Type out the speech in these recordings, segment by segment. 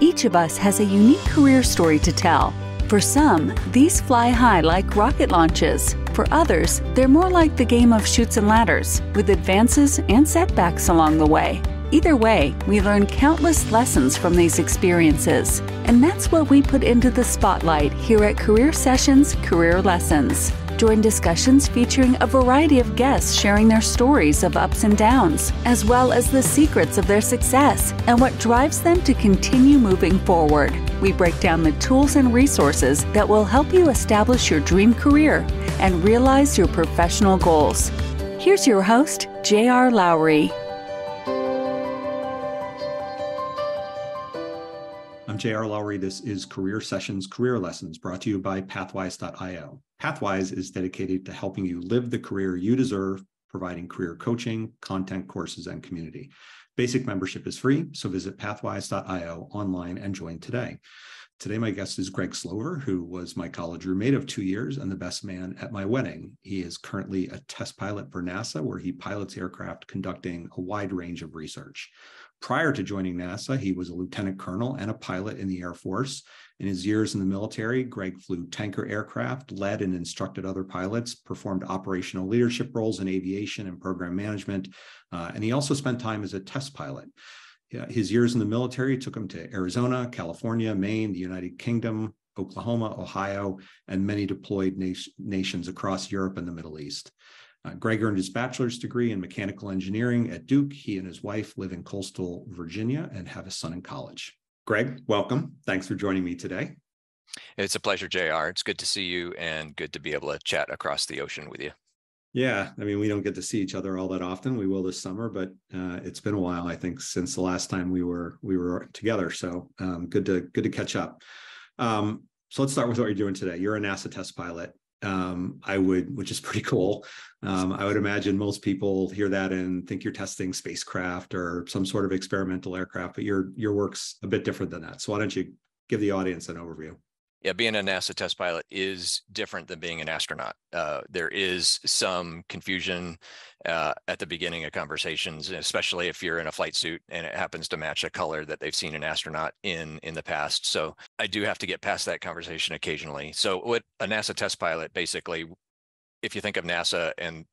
Each of us has a unique career story to tell. For some, these fly high like rocket launches. For others, they're more like the game of chutes and ladders, with advances and setbacks along the way. Either way, we learn countless lessons from these experiences. And that's what we put into the spotlight here at Career Sessions, Career Lessons. Join discussions featuring a variety of guests sharing their stories of ups and downs, as well as the secrets of their success and what drives them to continue moving forward. We break down the tools and resources that will help you establish your dream career and realize your professional goals. Here's your host, J.R. Lowry. I'm J.R. Lowry. This is Career Sessions, Career Lessons, brought to you by Pathwise.io. Pathwise is dedicated to helping you live the career you deserve, providing career coaching, content, courses, and community. Basic membership is free, so visit Pathwise.io online and join today. Today, my guest is Greg Slover, who was my college roommate of 2 years and the best man at my wedding. He is currently a test pilot for NASA, where he pilots aircraft conducting a wide range of research. Prior to joining NASA, he was a lieutenant colonel and a pilot in the Air Force. In his years in the military, Greg flew tanker aircraft, led and instructed other pilots, performed operational leadership roles in aviation and program management, and he also spent time as a test pilot. His years in the military took him to Arizona, California, Maine, the United Kingdom, Oklahoma, Ohio, and many deployed nations across Europe and the Middle East. Greg earned his bachelor's degree in mechanical engineering at Duke. He and his wife live in coastal Virginia and have a son in college. Greg, welcome. Thanks for joining me today. It's a pleasure, JR. It's good to see you and good to be able to chat across the ocean with you. Yeah, I mean, we don't get to see each other all that often. We will this summer, but it's been a while, I think, since the last time we were together. So good to catch up. So let's start with what you're doing today. You're a NASA test pilot. Which is pretty cool. I would imagine most people hear that and think you're testing spacecraft or some sort of experimental aircraft, but your work's a bit different than that. So why don't you give the audience an overview? Yeah, being a NASA test pilot is different than being an astronaut. There is some confusion at the beginning of conversations, especially if you're in a flight suit and it happens to match a color that they've seen an astronaut in the past. So I do have to get past that conversation occasionally. So what a NASA test pilot, basically, if you think of NASA and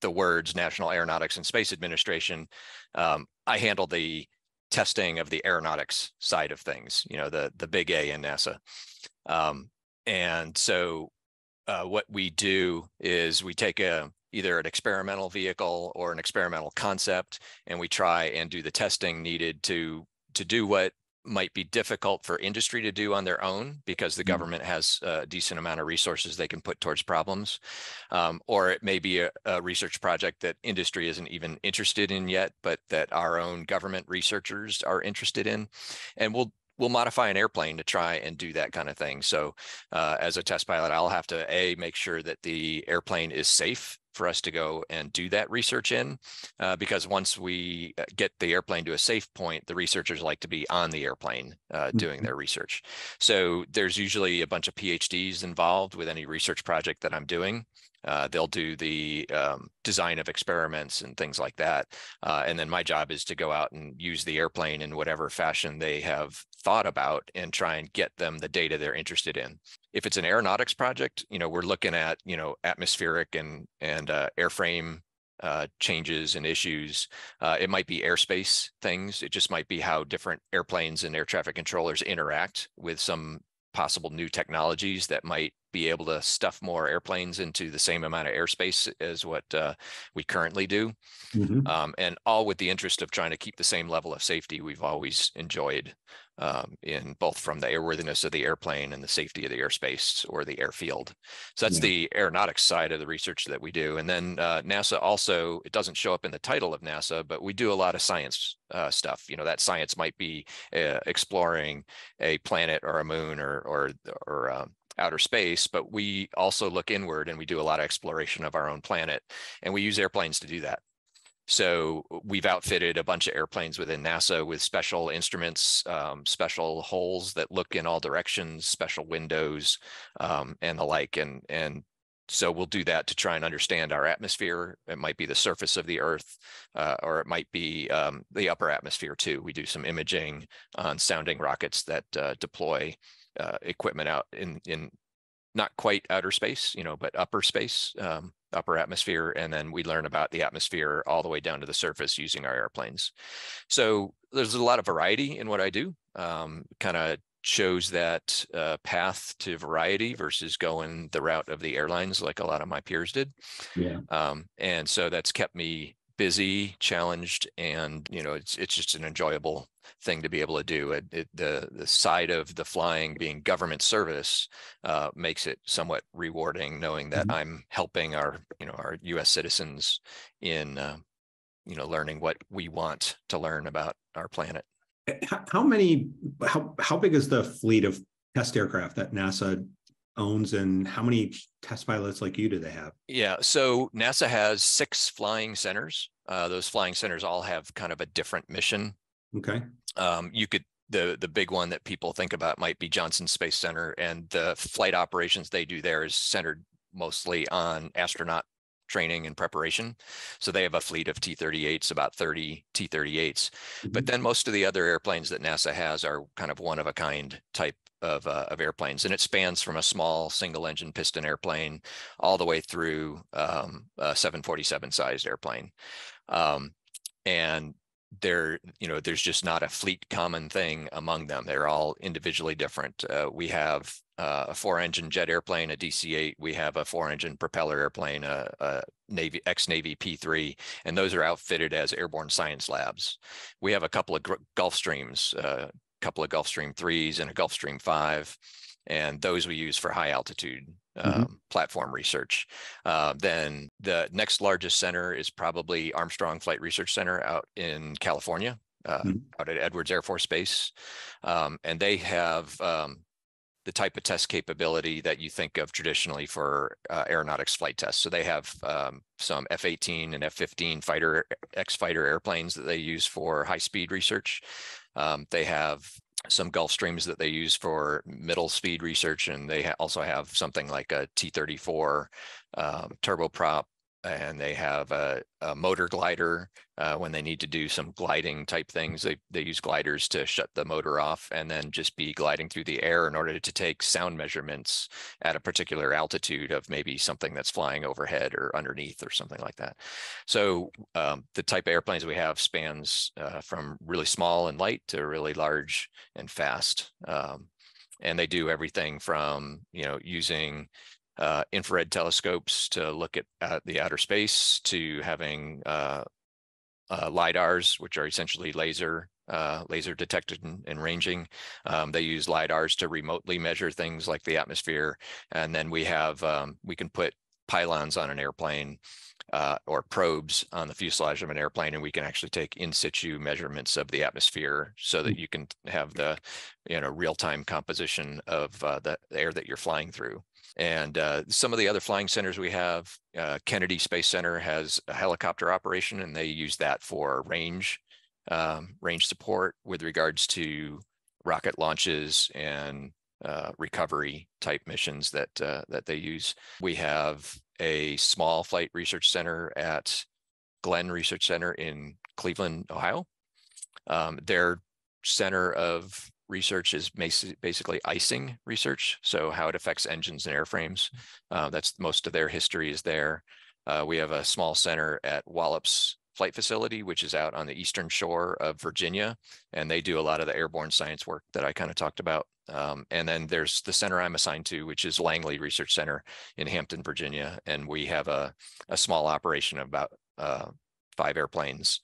the words National Aeronautics and Space Administration, I handle the testing of the aeronautics side of things, you know, the big A in NASA. And so what we do is we take either an experimental vehicle or an experimental concept, and we try and do the testing needed to do what might be difficult for industry to do on their own, because the government has a decent amount of resources they can put towards problems. Or it may be a research project that industry isn't even interested in yet, but that our own government researchers are interested in. And we'll modify an airplane to try and do that kind of thing. So as a test pilot, I'll have to make sure that the airplane is safe for us to go and do that research in, because once we get the airplane to a safe point, the researchers like to be on the airplane doing their research. So there's usually a bunch of PhDs involved with any research project that I'm doing. They'll do the design of experiments and things like that. And then my job is to go out and use the airplane in whatever fashion they have thought about and try and get them the data they're interested in. If it's an aeronautics project, you know, we're looking at, you know, atmospheric and airframe changes and issues. It might be airspace things. It just might be how different airplanes and air traffic controllers interact with some possible new technologies that might be able to stuff more airplanes into the same amount of airspace as what we currently do. Mm-hmm. And all with the interest of trying to keep the same level of safety we've always enjoyed in both from the airworthiness of the airplane and the safety of the airspace or the airfield. So that's the aeronautics side of the research that we do. And then NASA also, it doesn't show up in the title of NASA, but we do a lot of science stuff. You know, that science might be exploring a planet or a moon or outer space, but we also look inward and we do a lot of exploration of our own planet, and we use airplanes to do that. So we've outfitted a bunch of airplanes within NASA with special instruments, special holes that look in all directions, special windows, and the like, and So we'll do that to try and understand our atmosphere. It might be the surface of the Earth, or it might be the upper atmosphere too. We do some imaging on sounding rockets that deploy equipment out in not quite outer space, you know, but upper space, upper atmosphere. And then we learn about the atmosphere all the way down to the surface using our airplanes. So there's a lot of variety in what I do, kind of shows that path to variety versus going the route of the airlines like a lot of my peers did. Yeah. And so that's kept me busy, challenged, and you know, it's just an enjoyable thing to be able to do. The side of the flying being government service makes it somewhat rewarding, knowing that I'm helping our, you know, our US citizens in you know, learning what we want to learn about our planet. How big is the fleet of test aircraft that NASA owns, and how many test pilots like you do they have? Yeah, so NASA has 6 flying centers. Those flying centers all have kind of a different mission. Okay. The big one that people think about might be Johnson Space Center, and the flight operations they do there is centered mostly on astronaut training and preparation. So they have a fleet of T-38s, about 30 T-38s. But then most of the other airplanes that NASA has are kind of one of a kind type of airplanes. And it spans from a small single engine piston airplane all the way through a 747 sized airplane. And there, you know, there's just not a fleet common thing among them. They're all individually different. We have a 4-engine jet airplane, a DC-8. We have a 4-engine propeller airplane, a Navy, ex-Navy P-3, and those are outfitted as airborne science labs. We have a couple of Gulfstreams, a couple of Gulfstream 3s and a Gulfstream 5, and those we use for high altitude platform research. Then the next largest center is probably Armstrong Flight Research Center out in California, out at Edwards Air Force Base, and they have the type of test capability that you think of traditionally for aeronautics flight tests. So they have some F-18 and F-15 ex-fighter airplanes that they use for high-speed research. They have some Gulfstreams that they use for middle-speed research, and they also have something like a T-34 turboprop, and they have a motor glider when they need to do some gliding type things. They use gliders to shut the motor off and then just be gliding through the air in order to take sound measurements at a particular altitude of maybe something that's flying overhead or underneath or something like that. So the type of airplanes we have spans from really small and light to really large and fast. And they do everything from, you know, using infrared telescopes to look at the outer space, to having LIDARs, which are essentially laser detection and ranging. They use LIDARs to remotely measure things like the atmosphere. And then we have, we can put pylons on an airplane or probes on the fuselage of an airplane, and we can actually take in situ measurements of the atmosphere so that you can have the, you know, real-time composition of the air that you're flying through. And some of the other flying centers we have, Kennedy Space Center has a helicopter operation, and they use that for range support with regards to rocket launches and recovery type missions that that they use. We have a small flight research center at Glenn Research Center in Cleveland, Ohio. Their center of research is basically icing research, so how it affects engines and airframes. That's most of their history is there. We have a small center at Wallops Flight Facility, which is out on the eastern shore of Virginia, and they do a lot of the airborne science work that I kind of talked about. And then there's the center I'm assigned to, which is Langley Research Center in Hampton, Virginia, and we have a small operation of about 5 airplanes,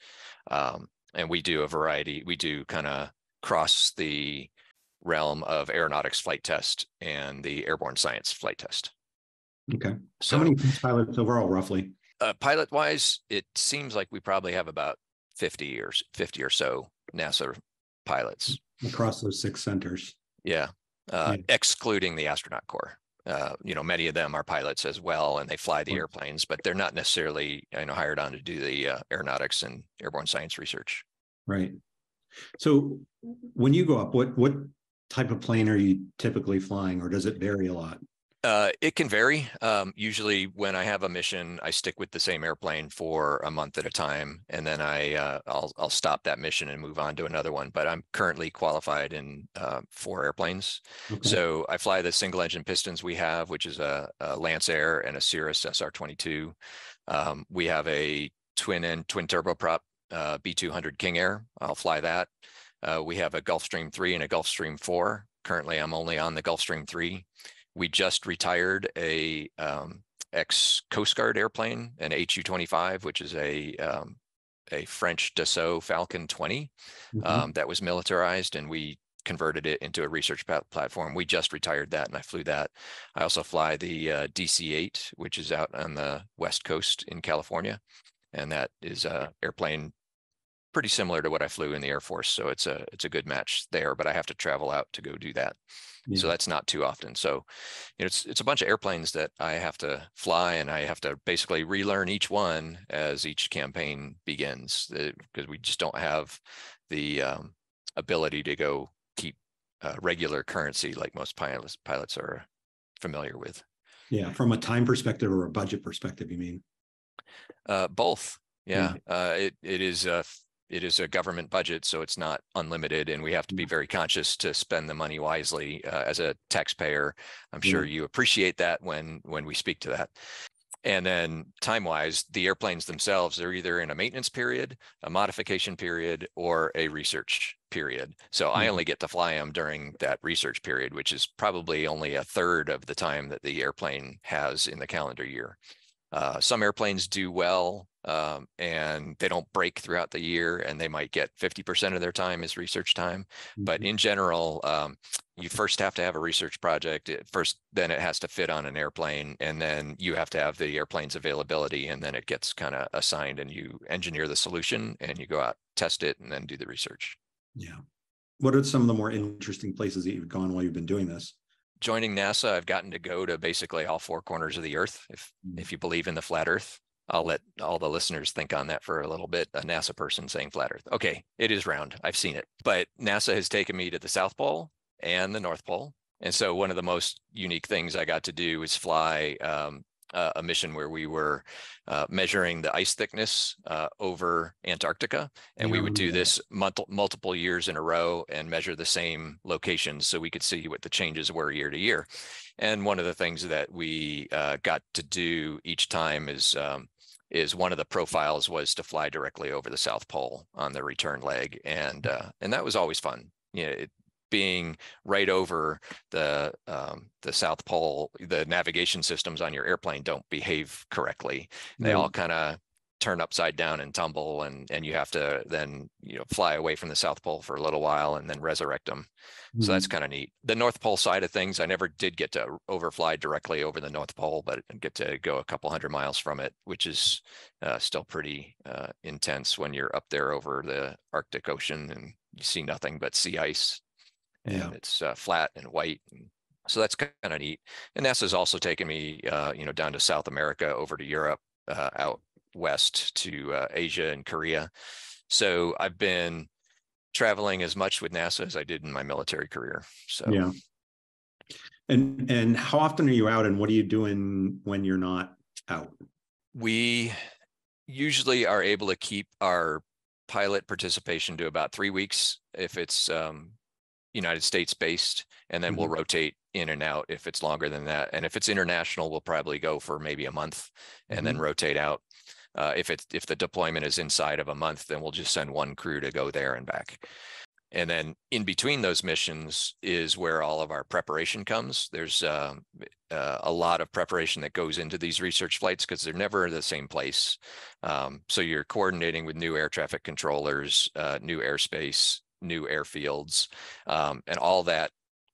and we do a variety. We do kind of cross the realm of aeronautics flight test and the airborne science flight test. Okay. So how many pilots overall, roughly? Pilot wise, it seems like we probably have about 50 or so NASA pilots across those 6 centers. Yeah. Excluding the astronaut corps. You know, many of them are pilots as well, and they fly the airplanes, but they're not necessarily, you know, hired on to do the aeronautics and airborne science research. Right. So when you go up, what type of plane are you typically flying, or does it vary a lot? It can vary. Usually when I have a mission, I stick with the same airplane for a month at a time, and then I'll stop that mission and move on to another one. But I'm currently qualified in 4 airplanes. Okay. So I fly the single engine Pistons we have, which is a Lance Air and a Cirrus SR-22. We have a twin turboprop B-200 King Air. I'll fly that. We have a Gulfstream 3 and a Gulfstream 4. Currently, I'm only on the Gulfstream 3. We just retired a ex-Coast Guard airplane, an HU-25, which is a French Dassault Falcon 20 that was militarized, and we converted it into a research platform. We just retired that, and I flew that. I also fly the DC-8, which is out on the West Coast in California, and that is an airplane pretty similar to what I flew in the Air Force, so it's a good match there. But I have to travel out to go do that, so that's not too often. So, you know, it's a bunch of airplanes that I have to fly, and I have to basically relearn each one as each campaign begins, because we just don't have the ability to go keep regular currency like most pilots are familiar with. Yeah, from a time perspective or a budget perspective, you mean? Both. Yeah, it is a government budget, so it's not unlimited, and we have to be very conscious to spend the money wisely as a taxpayer. I'm sure you appreciate that when we speak to that. And then time-wise, the airplanes themselves are either in a maintenance period, a modification period, or a research period. So I only get to fly them during that research period, which is probably only a third of the time that the airplane has in the calendar year. Some airplanes do well, and they don't break throughout the year, and they might get 50% of their time is research time. But in general, you first have to have a research project first, then it has to fit on an airplane, and then you have to have the airplane's availability, and then it gets kind of assigned, and you engineer the solution, and you go out, test it, and then do the research. Yeah. What are some of the more interesting places that you've gone while you've been doing this? Joining NASA, I've gotten to go to basically all 4 corners of the Earth. If you believe in the flat Earth, I'll let all the listeners think on that for a little bit. A NASA person saying flat Earth. Okay, it is round. I've seen it. But NASA has taken me to the South Pole and the North Pole. And so one of the most unique things I got to do is fly a mission where we were measuring the ice thickness over Antarctica. And we would do this multiple years in a row and measure the same locations so we could see what the changes were year to year. And one of the things that we got to do each time is one of the profiles was to fly directly over the South Pole on the return leg. And that was always fun. You know, being right over the South Pole, the navigation systems on your airplane don't behave correctly. They all kind of turn upside down and tumble, and you have to then, you know, fly away from the South Pole for a little while and then resurrect them. So that's kind of neat. The North Pole side of things, I never did get to overfly directly over the North Pole, but I get to go a couple hundred miles from it, which is still pretty intense when you're up there over the Arctic Ocean and you see nothing but sea ice. And it's flat and white. So that's kind of neat. And NASA's also taken me, you know, down to South America, over to Europe, out west to Asia and Korea. So I've been traveling as much with NASA as I did in my military career. So yeah. And how often are you out, and what are you doing when you're not out? We usually are able to keep our pilot participation to about 3 weeks if it's United States based, and then we'll rotate in and out if it's longer than that. And if it's international, we'll probably go for maybe a month and then rotate out. If the deployment is inside of a month, then we'll just send one crew to go there and back. And then in between those missions is where all of our preparation comes. There's a lot of preparation that goes into these research flights because they're never the same place. So you're coordinating with new air traffic controllers, new airspace, new airfields, and all that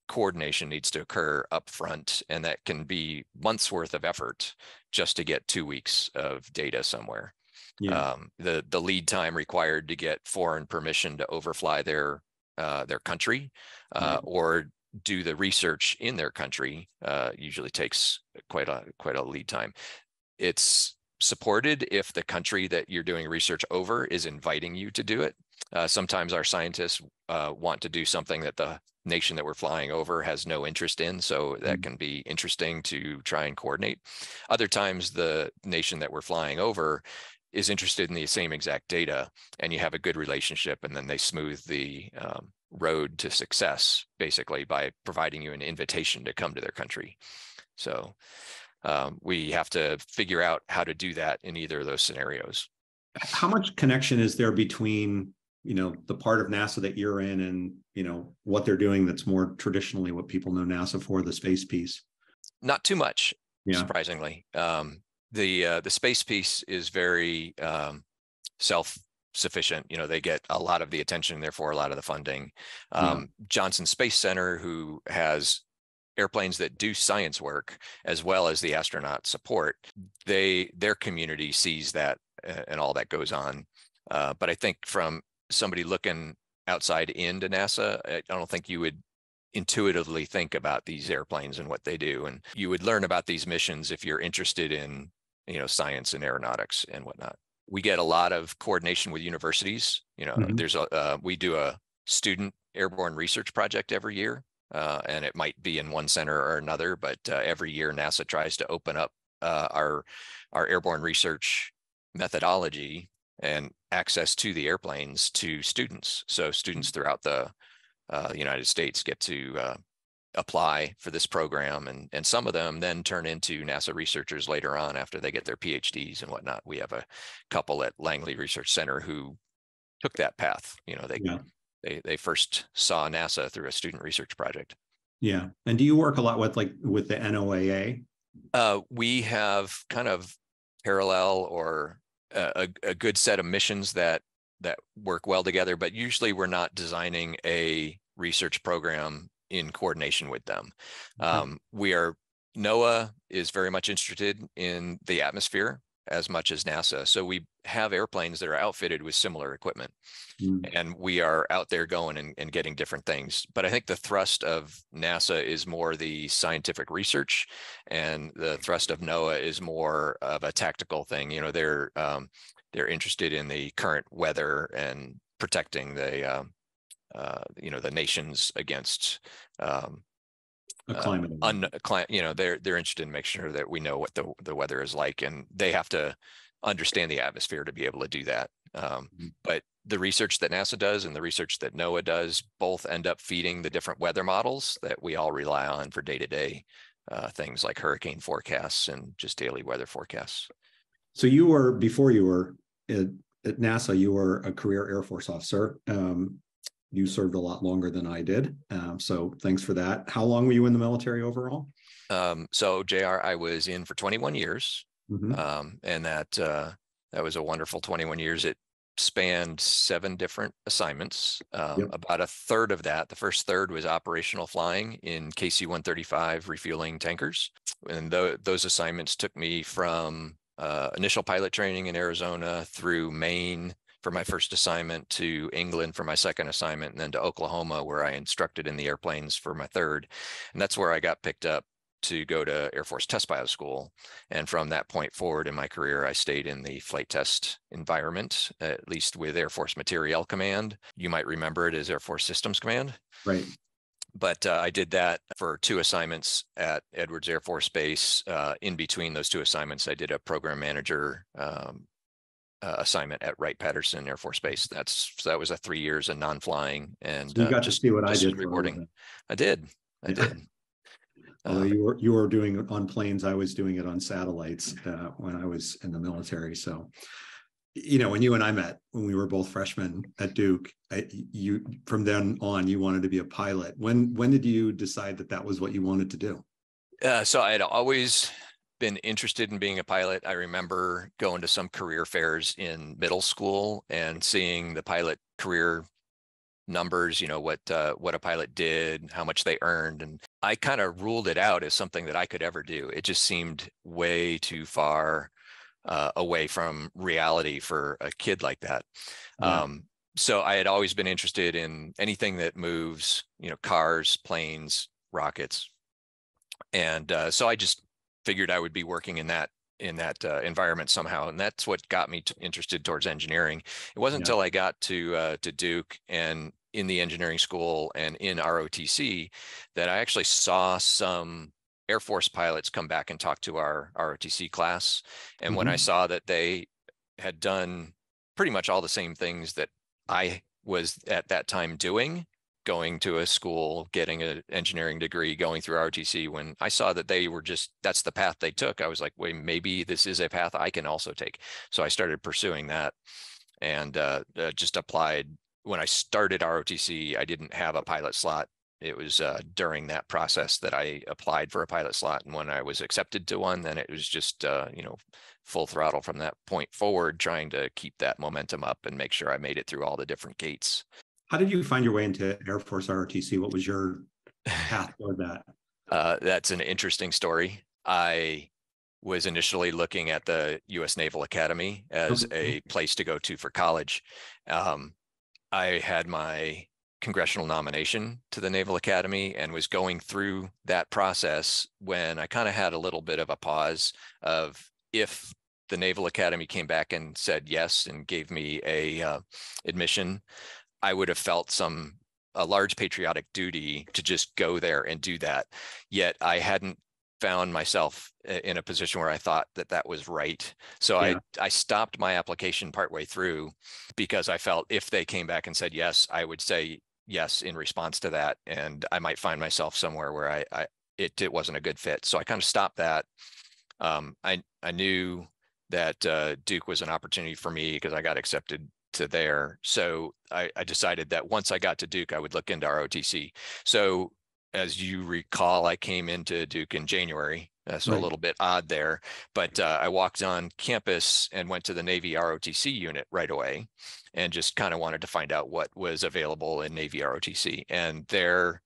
coordination needs to occur up front, and that can be months worth of effort just to get 2 weeks of data somewhere. The lead time required to get foreign permission to overfly their country or do the research in their country usually takes quite a lead time. It's supported if the country that you're doing research over is inviting you to do it. Sometimes our scientists want to do something that the nation that we're flying over has no interest in. So that can be interesting to try and coordinate. Other times, the nation that we're flying over is interested in the same exact data, and you have a good relationship, and then they smooth the road to success, basically, by providing you an invitation to come to their country. So we have to figure out how to do that in either of those scenarios. How much connection is there between, you know, the part of NASA that you're in and, you know, what they're doing that's more traditionally what people know NASA for, the space piece? Not too much, surprisingly. The space piece is very self-sufficient. You know, they get a lot of the attention, therefore a lot of the funding. Johnson Space Center, who has airplanes that do science work as well as the astronaut support, their community sees that and all that goes on. But I think from somebody looking outside into NASA, I don't think you would intuitively think about these airplanes and what they do. And you would learn about these missions if you're interested in, you know, science and aeronautics and whatnot. We get a lot of coordination with universities. You know, there's a we do a student airborne research project every year, and it might be in one center or another, but every year NASA tries to open up our airborne research methodology and access to the airplanes to students. So students throughout the United States get to apply for this program, and some of them then turn into NASA researchers later on after they get their PhDs and whatnot. We have a couple at Langley Research Center who took that path. You know, they first saw NASA through a student research project. Yeah. And do you work a lot with the NOAA? We have kind of parallel or a good set of missions that work well together, but usually we're not designing a research program in coordination with them. NOAA is very much interested in the atmosphere as much as NASA. So we have airplanes that are outfitted with similar equipment, and we are out there going and getting different things. But I think the thrust of NASA is more the scientific research, and the thrust of NOAA is more of a tactical thing. You know, they're interested in the current weather and protecting the nations against climate. They're interested in making sure that we know what the weather is like, and they have to understand the atmosphere to be able to do that. But the research that NASA does and the research that NOAA does both end up feeding the different weather models that we all rely on for day-to-day things like hurricane forecasts and just daily weather forecasts. So you were, before you were at NASA, you were a career Air Force officer. You served a lot longer than I did. So thanks for that. How long were you in the military overall? So JR, I was in for 21 years. And that was a wonderful 21 years. It spanned 7 different assignments. About a third of that, the first third, was operational flying in KC-135 refueling tankers. And those assignments took me from initial pilot training in Arizona through Maine for my first assignment, to England for my second assignment, and then to Oklahoma, where I instructed in the airplanes for my third. And that's where I got picked up to go to Air Force Test Pilot School. And from that point forward in my career, I stayed in the flight test environment, at least with Air Force Materiel Command. You might remember it as Air Force Systems Command. Right. But I did that for 2 assignments at Edwards Air Force Base. In between those 2 assignments, I did a program manager assignment at Wright-Patterson Air Force Base. That was a 3 years of non-flying, and so you got to see what I did. Rewarding. I did. Although you were doing it on planes, I was doing it on satellites when I was in the military. So, you know, when you and I met, when we were both freshmen at Duke, from then on you wanted to be a pilot. When did you decide that was what you wanted to do? So I had always been interested in being a pilot. I remember going to some career fairs in middle school and seeing the pilot career numbers, you know, what a pilot did, how much they earned. And I kind of ruled it out as something that I could ever do. It just seemed way too far away from reality for a kid like that. So I had always been interested in anything that moves, you know, cars, planes, rockets. And so I just figured I would be working in that environment somehow, and that's what got me interested towards engineering. It wasn't until I got to Duke and in the engineering school and in ROTC that I actually saw some Air Force pilots come back and talk to our ROTC class. And when I saw that they had done pretty much all the same things that I was at that time doing, going to a school, getting an engineering degree, going through ROTC, when I saw that they were just, that's the path they took, I was like, wait, maybe this is a path I can also take. So I started pursuing that and just applied. When I started ROTC, I didn't have a pilot slot. It was during that process that I applied for a pilot slot, and when I was accepted to one, then it was just full throttle from that point forward, trying to keep that momentum up and make sure I made it through all the different gates. How did you find your way into Air Force ROTC? What was your path toward that? That's an interesting story. I was initially looking at the U.S. Naval Academy as a place to go to for college. I had my congressional nomination to the Naval Academy and was going through that process when I kind of had a little bit of a pause of, if the Naval Academy came back and said yes and gave me a admission, I would have felt a large patriotic duty to just go there and do that. Yet I hadn't found myself in a position where I thought that that was right. So yeah. I stopped my application partway through because I felt if they came back and said yes, I would say yes in response to that. And I might find myself somewhere where it wasn't a good fit. So I kind of stopped that. I knew that Duke was an opportunity for me because I got accepted to there. So I decided that once I got to Duke, I would look into ROTC. So as you recall, I came into Duke in January. So right. A little bit odd there, but I walked on campus and went to the Navy ROTC unit right away and just kind of wanted to find out what was available in Navy ROTC. And their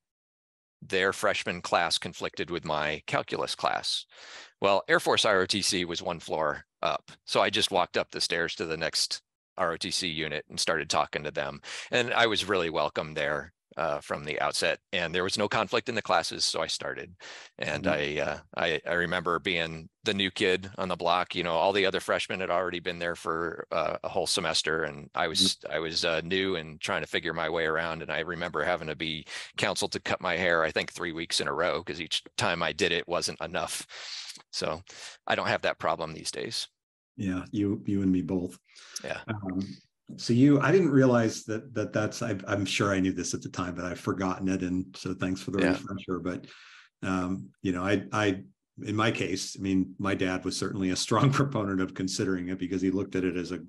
freshman class conflicted with my calculus class. Well, Air Force ROTC was one floor up. So I just walked up the stairs to the next ROTC unit and started talking to them. And I was really welcome there from the outset. And there was no conflict in the classes. So I started. And I remember being the new kid on the block. All the other freshmen had already been there for a whole semester. And I was new and trying to figure my way around. And I remember having to be counseled to cut my hair, I think 3 weeks in a row, because each time I did it wasn't enough. So I don't have that problem these days. Yeah, you and me both. Yeah. So I didn't realize that's, I'm sure I knew this at the time, but I've forgotten it. And so thanks for the refresher. But, in my case, my dad was certainly a strong proponent of considering it because he looked at it as a,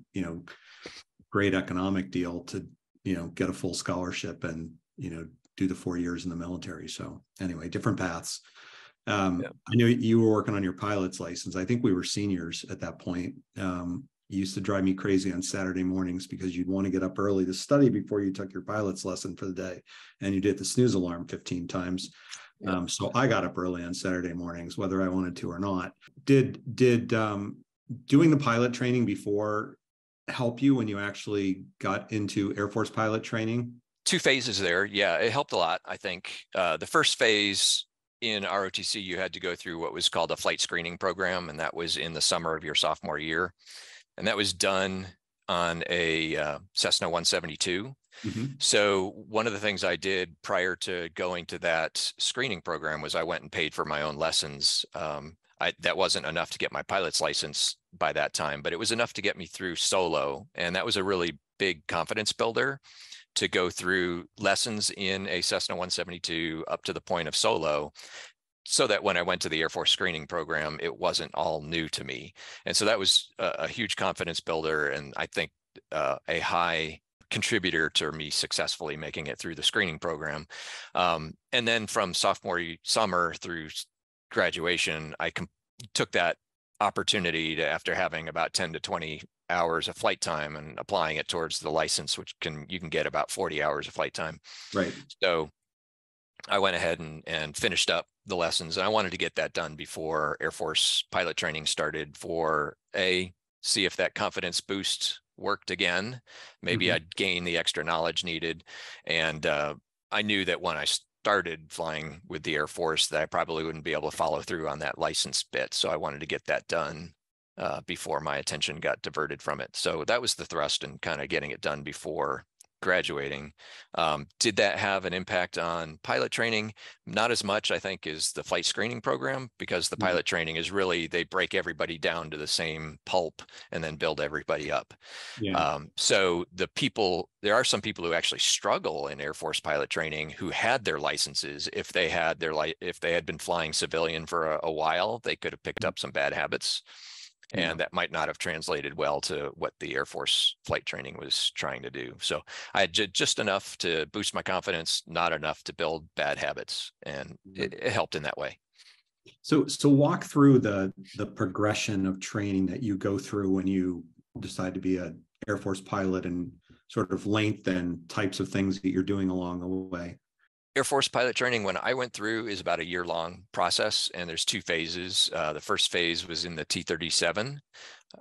great economic deal to, get a full scholarship and, do the 4 years in the military. So anyway, different paths. I know you were working on your pilot's license. I think we were seniors at that point. It used to drive me crazy on Saturday mornings because you'd want to get up early to study before you took your pilot's lesson for the day. And you'd hit the snooze alarm 15 times. So I got up early on Saturday mornings, whether I wanted to or not. Did doing the pilot training before help you when you actually got into Air Force pilot training? Two phases there. Yeah, it helped a lot, I think. The first phase, in ROTC, you had to go through what was called a flight screening program, and that was in the summer of your sophomore year. And that was done on a Cessna 172. So one of the things I did prior to going to that screening program was I went and paid for my own lessons. That wasn't enough to get my pilot's license by that time, but it was enough to get me through solo. And that was a really big confidence builder to go through lessons in a Cessna 172 up to the point of solo, so that when I went to the Air Force screening program, it wasn't all new to me. And so that was a huge confidence builder, and I think a high contributor to me successfully making it through the screening program. And then from sophomore summer through graduation, I took that opportunity to, after having about 10 to 20 hours of flight time, and applying it towards the license, which you can get about 40 hours of flight time. Right. So I went ahead and finished up the lessons. And I wanted to get that done before Air Force pilot training started for see if that confidence boost worked again. Maybe I'd gain the extra knowledge needed. And I knew that when I started flying with the Air Force that I probably wouldn't be able to follow through on that license bit. So I wanted to get that done before my attention got diverted from it. So that was the thrust in kind of getting it done before graduating. Did that have an impact on pilot training? Not as much, I think, as the flight screening program, because the pilot training is really, they break everybody down to the same pulp and then build everybody up. Yeah. So the people, there are some people who actually struggle in Air Force pilot training who had their licenses. If they had their if they had been flying civilian for a while, they could have picked up some bad habits. And that might not have translated well to what the Air Force flight training was trying to do. So I did just enough to boost my confidence, not enough to build bad habits. And it helped in that way. So walk through the progression of training that you go through when you decide to be an Air Force pilot, and sort of length and types of things that you're doing along the way. Air Force pilot training, when I went through, is about a year-long process, and there's two phases. The first phase was in the T-37,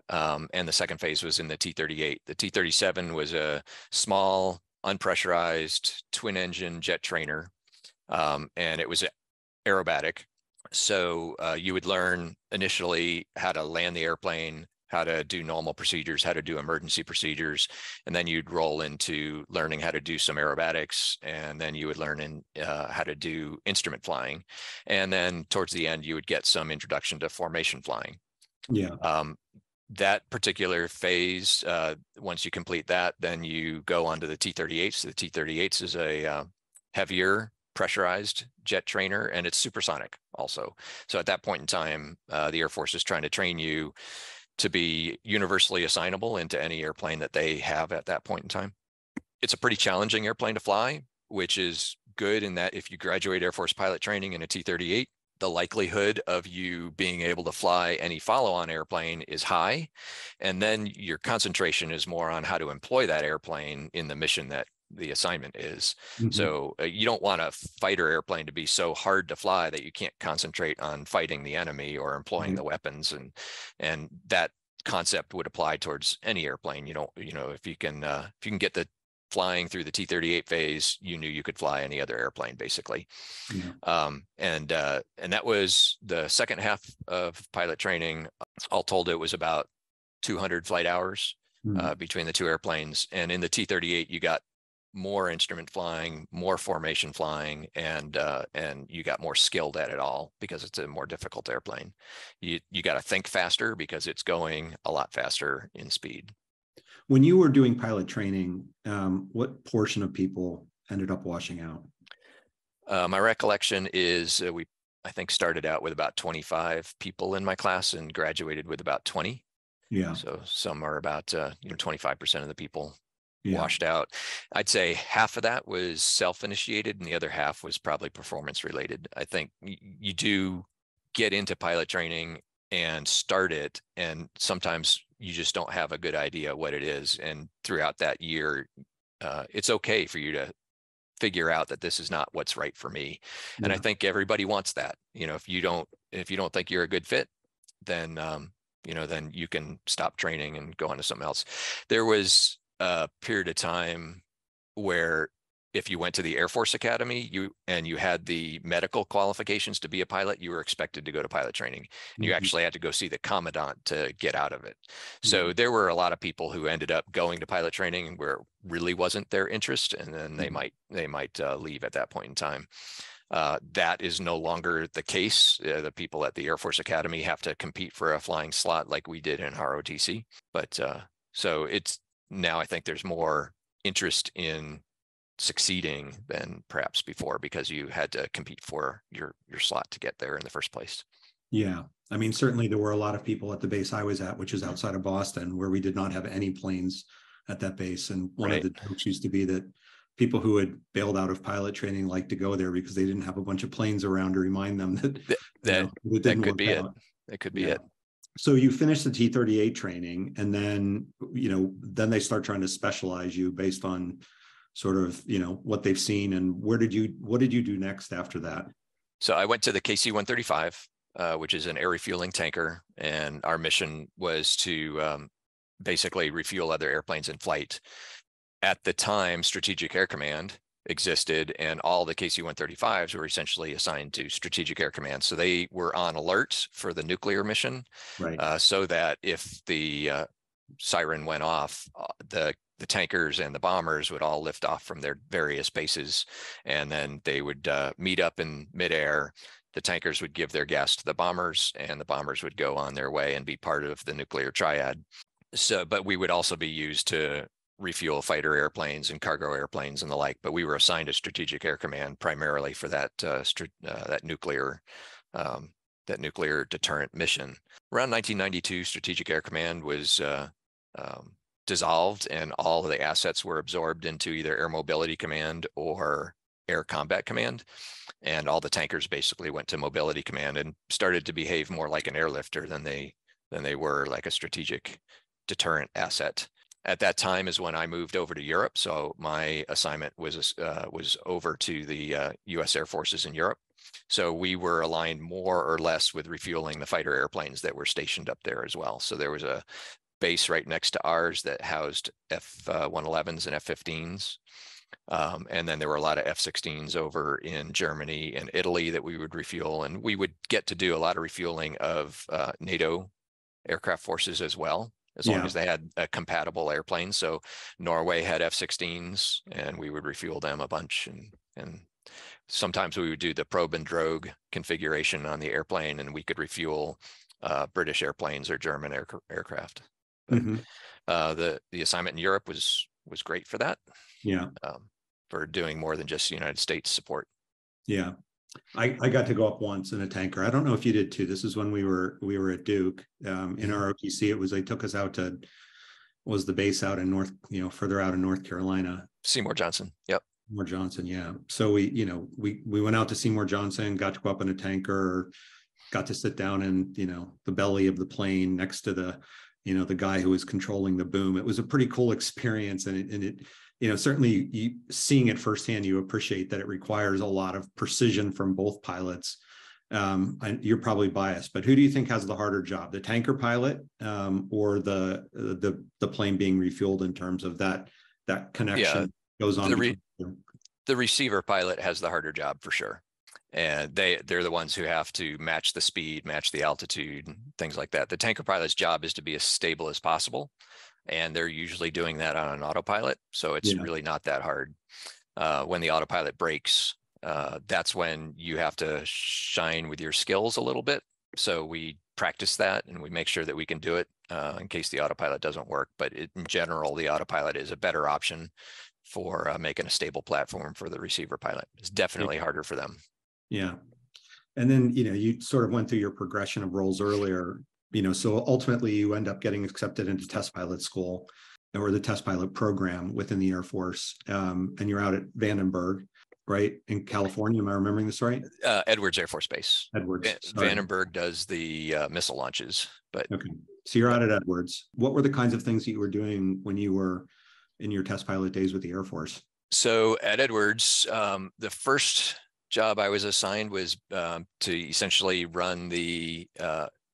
and the second phase was in the T-38. The T-37 was a small, unpressurized, twin-engine jet trainer, and it was aerobatic. So you would learn initially how to land the airplane, how to do normal procedures, how to do emergency procedures, and then you'd roll into learning how to do some aerobatics, and then you would learn how to do instrument flying, and then towards the end you would get some introduction to formation flying. Yeah. That particular phase, once you complete that, then you go onto the T-38s. So the T-38s is a heavier, pressurized jet trainer, and it's supersonic also. So at that point in time, the Air Force is trying to train you to be universally assignable into any airplane that they have at that point in time. It's a pretty challenging airplane to fly, which is good in that if you graduate Air Force pilot training in a T-38, the likelihood of you being able to fly any follow-on airplane is high. And then your concentration is more on how to employ that airplane in the mission that the assignment is. Mm-hmm. So you don't want a fighter airplane to be so hard to fly that you can't concentrate on fighting the enemy or employing the weapons, and that concept would apply towards any airplane. If you can get the flying through the T-38 phase, you knew you could fly any other airplane basically. Yeah. And that was the second half of pilot training. All told, it was about 200 flight hours between the two airplanes. And in the T-38, you got more instrument flying, more formation flying, and you got more skilled at it all because it's a more difficult airplane. You got to think faster because it's going a lot faster in speed. When you were doing pilot training, what portion of people ended up washing out? My recollection is I think started out with about 25 people in my class and graduated with about 20. Yeah. So some are about 25% of the people. Yeah. Washed out. I'd say half of that was self-initiated and the other half was probably performance related. I think you do get into pilot training and start it, and sometimes you just don't have a good idea what it is. And throughout that year, it's okay for you to figure out that this is not what's right for me. Yeah. And I think everybody wants that. If you don't think you're a good fit, then then you can stop training and go on to something else. There was a period of time where if you went to the Air Force Academy and you had the medical qualifications to be a pilot, you were expected to go to pilot training. And you actually had to go see the commandant to get out of it. So there were a lot of people who ended up going to pilot training where it really wasn't their interest, and then they might leave at that point in time. That is no longer the case. The people at the Air Force Academy have to compete for a flying slot like we did in ROTC. But so it's, now I think there's more interest in succeeding than perhaps before, because you had to compete for your slot to get there in the first place. Yeah. I mean, certainly there were a lot of people at the base I was at, which is outside of Boston, where we did not have any planes at that base. And one of the jokes used to be that people who had bailed out of pilot training liked to go there because they didn't have a bunch of planes around to remind them that could be it. So you finish the T-38 training, and then they start trying to specialize you based on sort of, what they've seen. And what did you do next after that? So I went to the KC-135, which is an air refueling tanker. And our mission was to basically refuel other airplanes in flight. At the time, Strategic Air Command existed, and all the KC-135s were essentially assigned to Strategic Air Command. So they were on alert for the nuclear mission, so that if the siren went off, the the tankers and the bombers would all lift off from their various bases, and then they would meet up in midair. The tankers would give their gas to the bombers, and the bombers would go on their way and be part of the nuclear triad. So, but we would also be used to refuel fighter airplanes and cargo airplanes and the like, but we were assigned to Strategic Air Command primarily for that nuclear deterrent mission. Around 1992, Strategic Air Command was dissolved, and all of the assets were absorbed into either Air Mobility Command or Air Combat Command, and all the tankers basically went to Mobility Command and started to behave more like an airlifter than they were like a strategic deterrent asset. At that time is when I moved over to Europe, so my assignment was over to the US Air Forces in Europe. So we were aligned more or less with refueling the fighter airplanes that were stationed up there as well. So there was a base right next to ours that housed F-111s and F-15s. And then there were a lot of F-16s over in Germany and Italy that we would refuel. And we would get to do a lot of refueling of NATO aircraft forces as well, as long as they had a compatible airplane. So Norway had F-16s, and we would refuel them a bunch. And sometimes we would do the probe and drogue configuration on the airplane, and we could refuel British airplanes or German aircraft. But, the assignment in Europe was great for that. Yeah. For doing more than just United States support. Yeah. I got to go up once in a tanker. I don't know if you did too. This is when we were at Duke in ROTC. It was, they took us out to, was the base out in further out in North Carolina. Seymour Johnson. Yep. Seymour Johnson. Yeah. So we went out to Seymour Johnson, got to go up in a tanker, got to sit down in, the belly of the plane next to the, the guy who was controlling the boom. It was a pretty cool experience. And it certainly seeing it firsthand, you appreciate that it requires a lot of precision from both pilots. And you're probably biased, but who do you think has the harder job, the tanker pilot or the plane being refueled in terms of that connection goes on? The receiver pilot has the harder job for sure. And they're the ones who have to match the speed, match the altitude, things like that. The tanker pilot's job is to be as stable as possible, and they're usually doing that on an autopilot, so it's really not that hard. When the autopilot breaks, that's when you have to shine with your skills a little bit. So we practice that, and we make sure that we can do it in case the autopilot doesn't work. But in general, the autopilot is a better option for making a stable platform for the receiver pilot. It's definitely harder for them. Yeah. And then, you sort of went through your progression of roles earlier, so ultimately you end up getting accepted into test pilot school or the test pilot program within the Air Force. And you're out at Vandenberg, right? In California. Am I remembering this right? Edwards Air Force Base. Edwards. Vandenberg does the missile launches, but. Okay. So you're out at Edwards. What were the kinds of things that you were doing when you were in your test pilot days with the Air Force? So at Edwards, the first job I was assigned was to essentially run the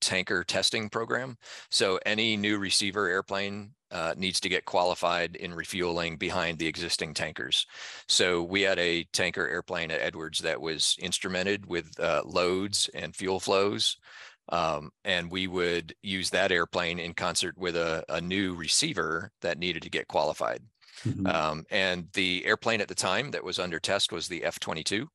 tanker testing program. So any new receiver airplane needs to get qualified in refueling behind the existing tankers. So we had a tanker airplane at Edwards that was instrumented with loads and fuel flows. And we would use that airplane in concert with a new receiver that needed to get qualified. And the airplane at the time that was under test was the F-22.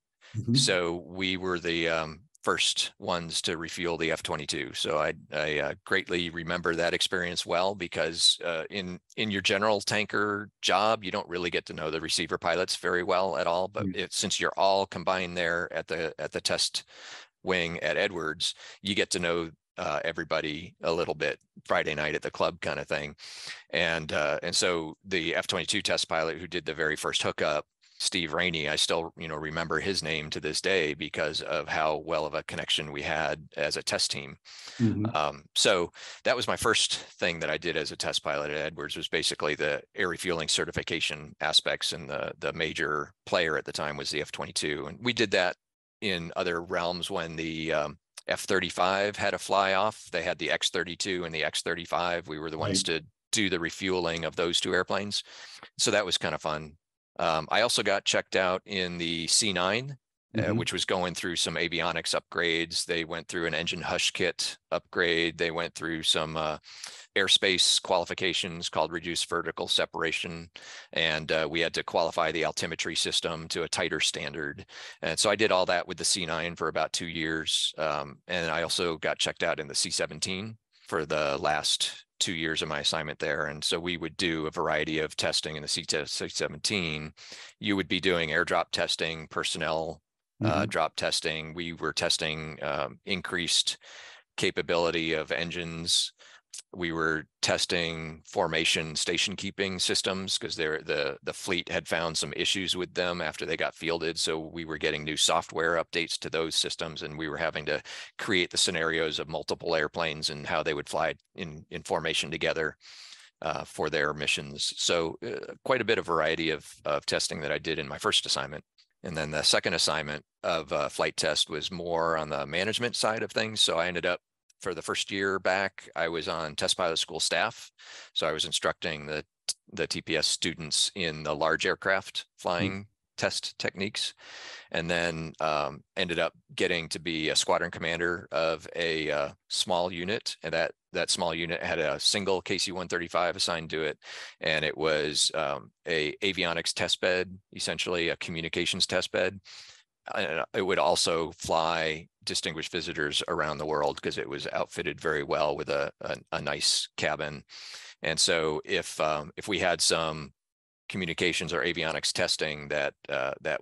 So we were the first ones to refuel the F-22. So I greatly remember that experience well, because in your general tanker job, you don't really get to know the receiver pilots very well at all. But since you're all combined there at the test wing at Edwards, you get to know everybody a little bit, Friday night at the club kind of thing. And so the F-22 test pilot who did the very first hookup, Steve Rainey, I still, remember his name to this day because of how well of a connection we had as a test team. So that was my first thing that I did as a test pilot at Edwards, was basically the air refueling certification aspects, and the major player at the time was the F-22. And we did that in other realms when the F-35 had a fly off. They had the X-32 and the X-35. We were the ones to do the refueling of those two airplanes. So that was kind of fun. I also got checked out in the C-9 which was going through some avionics upgrades. They went through an engine hush kit upgrade. They went through some airspace qualifications called reduced vertical separation. And we had to qualify the altimetry system to a tighter standard. And so I did all that with the C-9 for about 2 years. And I also got checked out in the C-17 for the last 2 years of my assignment there. And so we would do a variety of testing in the C-17. You would be doing airdrop testing, personnel drop testing. We were testing increased capability of engines. We were testing formation station keeping systems because the fleet had found some issues with them after they got fielded. So we were getting new software updates to those systems, and we were having to create the scenarios of multiple airplanes and how they would fly in formation together for their missions. So quite a bit of variety of testing that I did in my first assignment. And then the second assignment of flight test was more on the management side of things. So I ended up, for the first year back, I was on test pilot school staff. So I was instructing the TPS students in the large aircraft flying test techniques, and then ended up getting to be a squadron commander of a small unit. And that small unit had a single KC-135 assigned to it. And it was a avionics test bed, essentially a communications test bed. It would also fly distinguished visitors around the world because it was outfitted very well with a nice cabin. And so if we had some communications or avionics testing that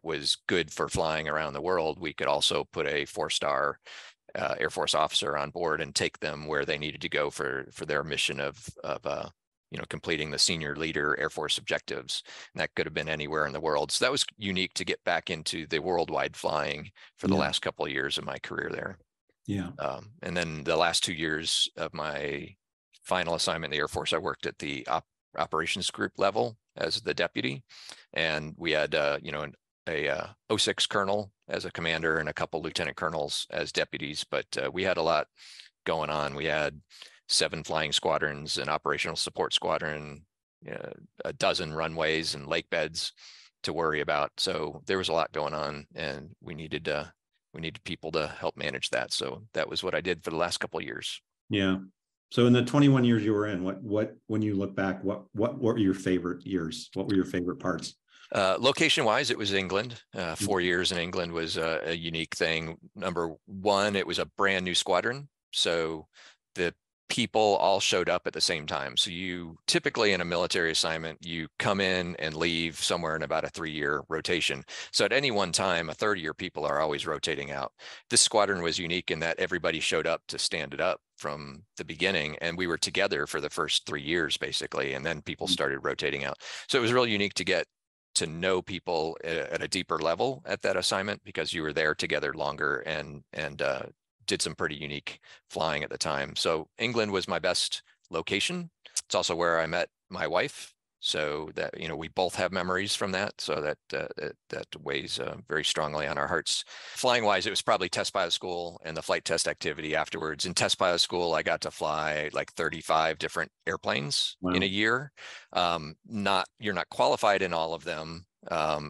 was good for flying around the world, we could also put a 4-star Air Force officer on board and take them where they needed to go for their mission of completing the senior leader Air Force objectives. And that could have been anywhere in the world. So that was unique to get back into the worldwide flying for the last couple of years of my career there. Yeah. And then the last 2 years of my final assignment in the Air Force, I worked at the operations group level as the deputy. And we had, a 06 colonel as a commander and a couple lieutenant colonels as deputies. But we had a lot going on. We had 7 flying squadrons, an operational support squadron, a dozen runways and lake beds to worry about. So there was a lot going on, and we needed people to help manage that. So that was what I did for the last couple of years. Yeah. So in the 21 years you were in, when you look back, what were your favorite years? What were your favorite parts? Location-wise, it was England. 4 years in England was a unique thing. Number one, it was a brand new squadron. So the people all showed up at the same time. So you typically in a military assignment, you come in and leave somewhere in about a 3-year rotation. So at any one time, a third of your people are always rotating out. This squadron was unique in that everybody showed up to stand it up from the beginning. And we were together for the first 3 years, basically. And then people started rotating out. So it was really unique to get to know people at a deeper level at that assignment because you were there together longer and did some pretty unique flying at the time. So England was my best location. It's also where I met my wife. So that, we both have memories from that. So that weighs very strongly on our hearts. Flying wise, it was probably test pilot school and the flight test activity afterwards. In test pilot school, I got to fly like 35 different airplanes in a year. You're not qualified in all of them.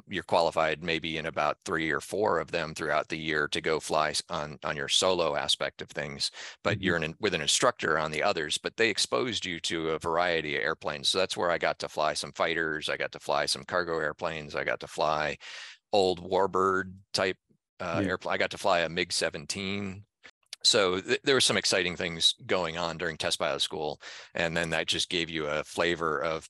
You're qualified maybe in about 3 or 4 of them throughout the year to go fly on your solo aspect of things, but you're with an instructor on the others, but they exposed you to a variety of airplanes. So that's where I got to fly some fighters. I got to fly some cargo airplanes. I got to fly old Warbird type airplane. I got to fly a MiG-17. So there were some exciting things going on during test pilot school. And then that just gave you a flavor of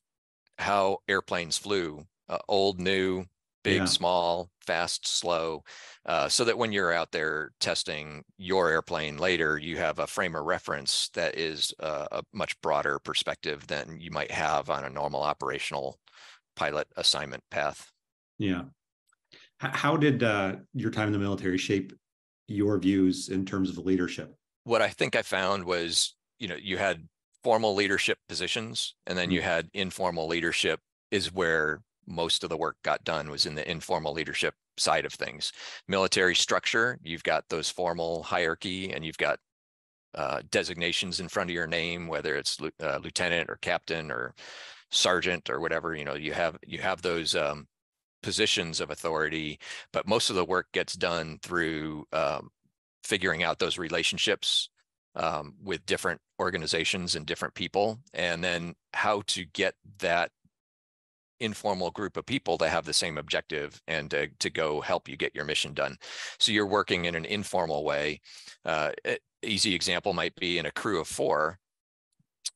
how airplanes flew. Old, new, big, small, fast, slow, so that when you're out there testing your airplane later, you have a frame of reference that is a much broader perspective than you might have on a normal operational pilot assignment path. Yeah. How did your time in the military shape your views in terms of leadership? What I think I found was, you had formal leadership positions, and then you had informal leadership is where most of the work got done, was in the informal leadership side of things. Military structure, you've got those formal hierarchy and you've got designations in front of your name, whether it's lieutenant or captain or sergeant or whatever, you have those positions of authority, but most of the work gets done through figuring out those relationships with different organizations and different people, and then how to get that informal group of people to have the same objective and to go help you get your mission done. So you're working in an informal way. Easy example might be in a crew of four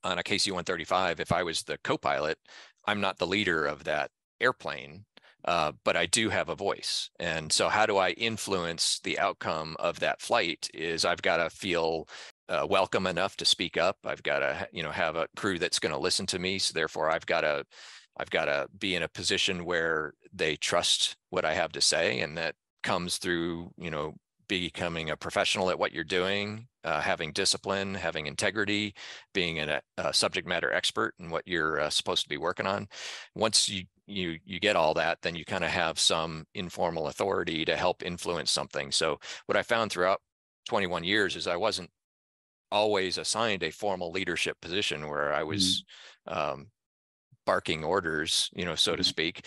on a KC-135. If I was the co-pilot, I'm not the leader of that airplane, but I do have a voice. And so how do I influence the outcome of that flight is I've got to feel welcome enough to speak up. I've got to, have a crew that's going to listen to me. So therefore I've got to be in a position where they trust what I have to say. And that comes through, becoming a professional at what you're doing, having discipline, having integrity, being a subject matter expert in what you're supposed to be working on. Once you get all that, then you kind of have some informal authority to help influence something. So what I found throughout 21 years is I wasn't always assigned a formal leadership position where I was barking orders, so to speak.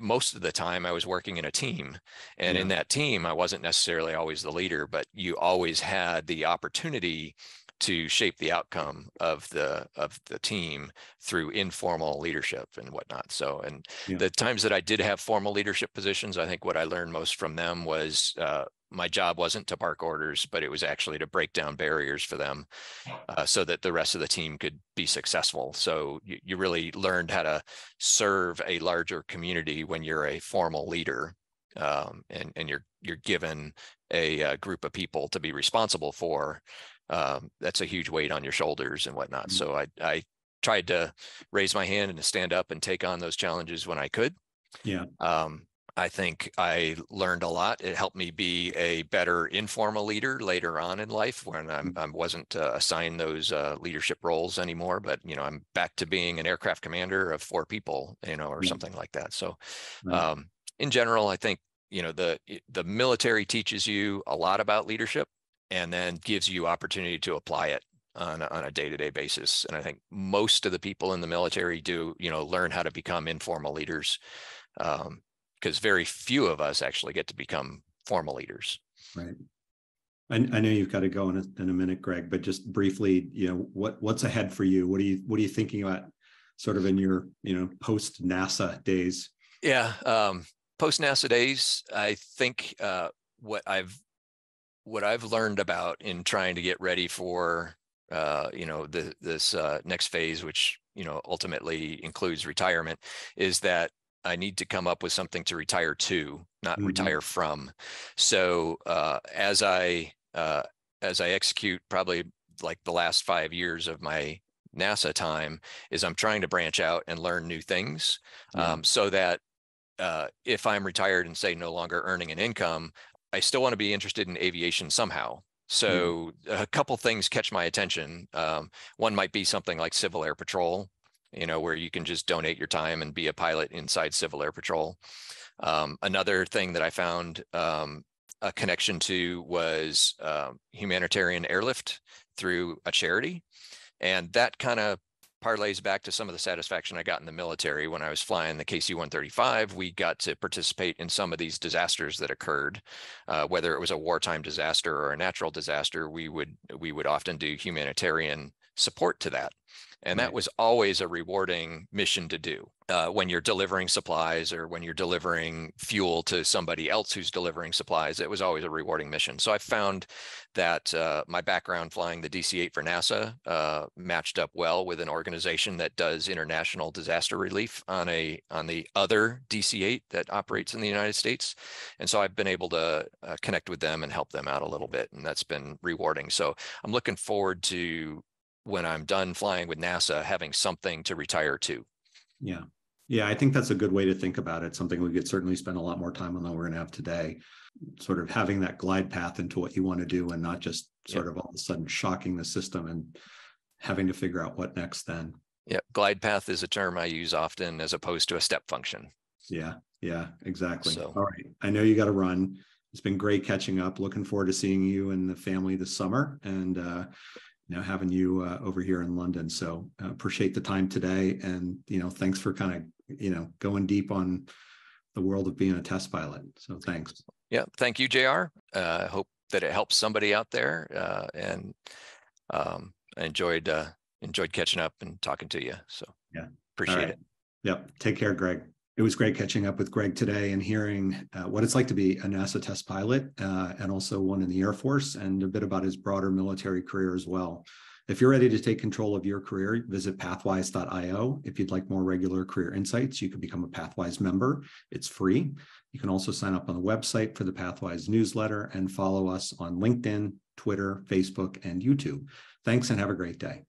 Most of the time I was working in a team, and in that team, I wasn't necessarily always the leader, but you always had the opportunity to shape the outcome of the team through informal leadership and whatnot. So, the times that I did have formal leadership positions, I think what I learned most from them was my job wasn't to bark orders, but it was actually to break down barriers for them so that the rest of the team could be successful. So you really learned how to serve a larger community when you're a formal leader, and you're given a group of people to be responsible for. That's a huge weight on your shoulders and whatnot. So I tried to raise my hand and to stand up and take on those challenges when I could. I think I learned a lot. It helped me be a better informal leader later on in life when I wasn't assigned those leadership roles anymore, but, I'm back to being an aircraft commander of four people, or something like that. So in general, I think, the military teaches you a lot about leadership and then gives you opportunity to apply it on a day-to-day basis. And I think most of the people in the military do, learn how to become informal leaders. Because very few of us actually get to become formal leaders. Right. I know you've got to go in a minute, Greg, but just briefly, what's ahead for you? What are you thinking about sort of in your, post NASA days? Yeah. Post NASA days, I think what I've learned about in trying to get ready for, this next phase, which, ultimately includes retirement, is that I need to come up with something to retire to, not retire from. So as I execute probably like the last 5 years of my NASA time, is I'm trying to branch out and learn new things, so that if I'm retired and say no longer earning an income, I still want to be interested in aviation somehow. So a couple things catch my attention. One might be something like Civil Air Patrol, where you can just donate your time and be a pilot inside Civil Air Patrol. Another thing that I found a connection to was humanitarian airlift through a charity. And that kind of parlays back to some of the satisfaction I got in the military. When I was flying the KC-135, we got to participate in some of these disasters that occurred, whether it was a wartime disaster or a natural disaster. We would often do humanitarian support to that. And that was always a rewarding mission to do when you're delivering supplies or when you're delivering fuel to somebody else who's delivering supplies. It was always a rewarding mission. So I found that my background flying the DC-8 for NASA matched up well with an organization that does international disaster relief on the other DC-8 that operates in the United States. And so I've been able to connect with them and help them out a little bit. And that's been rewarding. So I'm looking forward to, when I'm done flying with NASA, having something to retire to. Yeah. Yeah. I think that's a good way to think about it. Something we could certainly spend a lot more time on than we're going to have today, sort of having that glide path into what you want to do and not just sort of all of a sudden shocking the system and having to figure out what next then. Yeah. Glide path is a term I use often as opposed to a step function. Yeah. Yeah, exactly. So. All right. I know you got to run. It's been great catching up. Looking forward to seeing you and the family this summer. And, now having you over here in London. So appreciate the time today. And, thanks for kind of, going deep on the world of being a test pilot. So thanks. Yeah, thank you, JR. I hope that it helps somebody out there, and I enjoyed catching up and talking to you. So yeah, appreciate it. Yep. Take care, Greg. It was great catching up with Greg today and hearing what it's like to be a NASA test pilot and also one in the Air Force, and a bit about his broader military career as well. If you're ready to take control of your career, visit Pathwise.io. If you'd like more regular career insights, you can become a Pathwise member. It's free. You can also sign up on the website for the Pathwise newsletter and follow us on LinkedIn, Twitter, Facebook, and YouTube. Thanks and have a great day.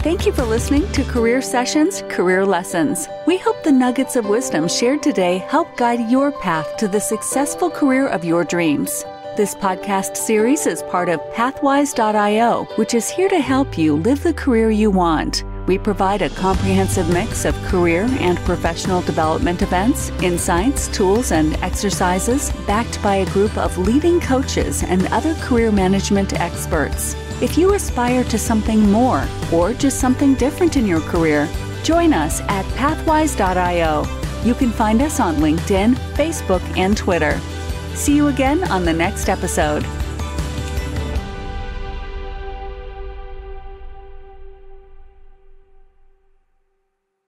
Thank you for listening to Career Sessions, Career Lessons. We hope the nuggets of wisdom shared today help guide your path to the successful career of your dreams. This podcast series is part of Pathwise.io, which is here to help you live the career you want. We provide a comprehensive mix of career and professional development events, insights, tools, and exercises backed by a group of leading coaches and other career management experts. If you aspire to something more or just something different in your career, join us at Pathwise.io. You can find us on LinkedIn, Facebook, and Twitter. See you again on the next episode.